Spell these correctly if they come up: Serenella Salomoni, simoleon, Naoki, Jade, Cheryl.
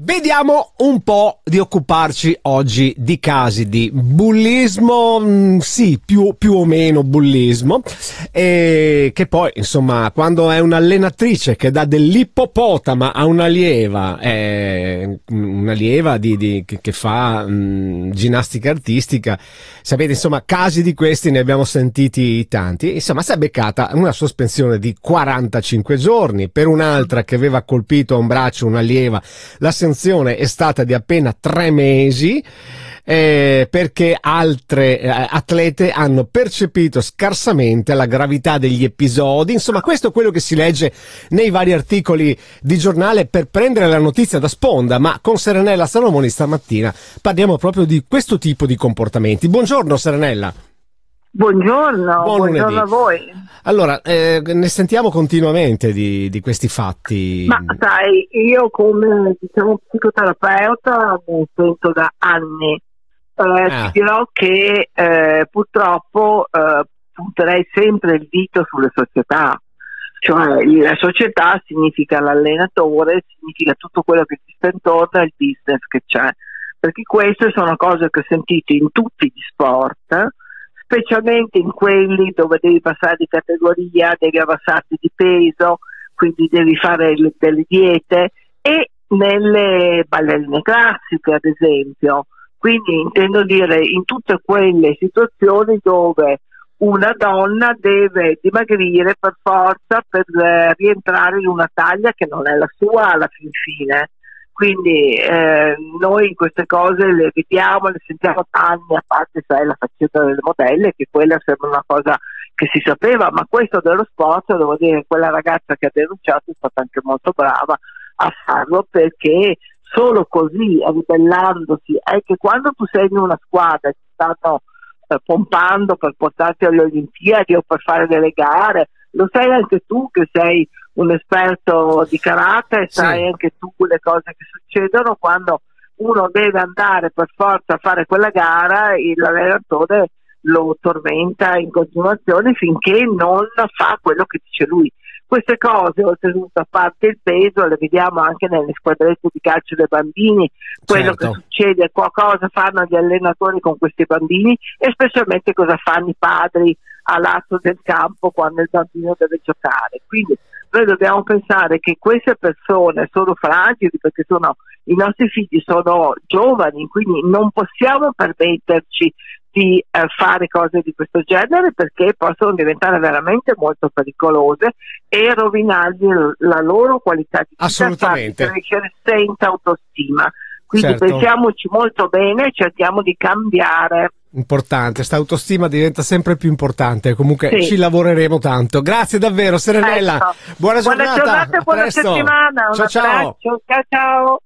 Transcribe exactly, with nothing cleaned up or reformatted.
Vediamo un po' di occuparci oggi di casi di bullismo, mh, sì, più, più o meno bullismo, e che poi, insomma, quando è un'allenatrice che dà dell'ippopotama a un'allieva, eh, un'allieva di, di, che, che fa mh, ginnastica artistica, sapete, insomma, casi di questi ne abbiamo sentiti tanti, insomma, si è beccata una sospensione di quarantacinque giorni, per un'altra che aveva colpito a un braccio un'allieva, la è stata di appena tre mesi eh, perché altre eh, atlete hanno percepito scarsamente la gravità degli episodi. Insomma, questo è quello che si legge nei vari articoli di giornale per prendere la notizia da sponda, ma con Serenella Salomoni stamattina parliamo proprio di questo tipo di comportamenti. Buongiorno Serenella. Buongiorno, Buon buongiorno a voi. Allora, eh, ne sentiamo continuamente di, di questi fatti. Ma sai, io come diciamo psicoterapeuta ne sento da anni. Eh, ah. Ti dirò che eh, purtroppo eh, punterei sempre il dito sulle società. Cioè, la società significa l'allenatore, significa tutto quello che ti sta intorno e il business che c'è. Perché queste sono cose che ho sentito in tutti gli sport, specialmente in quelli dove devi passare di categoria, devi abbassarti di peso, quindi devi fare le, delle diete, e nelle ballerine classiche ad esempio. Quindi intendo dire in tutte quelle situazioni dove una donna deve dimagrire per forza per eh, rientrare in una taglia che non è la sua alla fin fine. Quindi eh, noi queste cose le vediamo, le sentiamo da anni, a parte sai, la faccenda delle modelle, che quella sembra una cosa che si sapeva, ma questo dello sport, devo dire, quella ragazza che ha denunciato è stata anche molto brava a farlo, perché solo così, ribellandosi, è che quando tu sei in una squadra e ti stanno eh, pompando per portarti alle Olimpiadi o per fare delle gare, lo sai anche tu che sei un esperto di karate, sai sì. Anche tu le cose che succedono quando uno deve andare per forza a fare quella gara, l'allenatore lo tormenta in continuazione finché non fa quello che dice lui. Queste cose, oltretutto, a parte il peso, le vediamo anche nelle squadrette di calcio dei bambini, quello certo. Che succede, cosa fanno gli allenatori con questi bambini e specialmente cosa fanno i padri all'atto del campo quando il bambino deve giocare. Quindi noi dobbiamo pensare che queste persone sono fragili, perché sono, i nostri figli sono giovani, quindi non possiamo permetterci di eh, fare cose di questo genere, perché possono diventare veramente molto pericolose e rovinargli la loro qualità di vita, farli crescere senza autostima. Quindi certo. Pensiamoci molto bene e cerchiamo di cambiare. Importante, sta autostima diventa sempre più importante, comunque sì. Ci lavoreremo tanto. Grazie davvero Serenella, ecco. buona giornata, buona giornata e buona settimana. Ciao ciao. ciao ciao.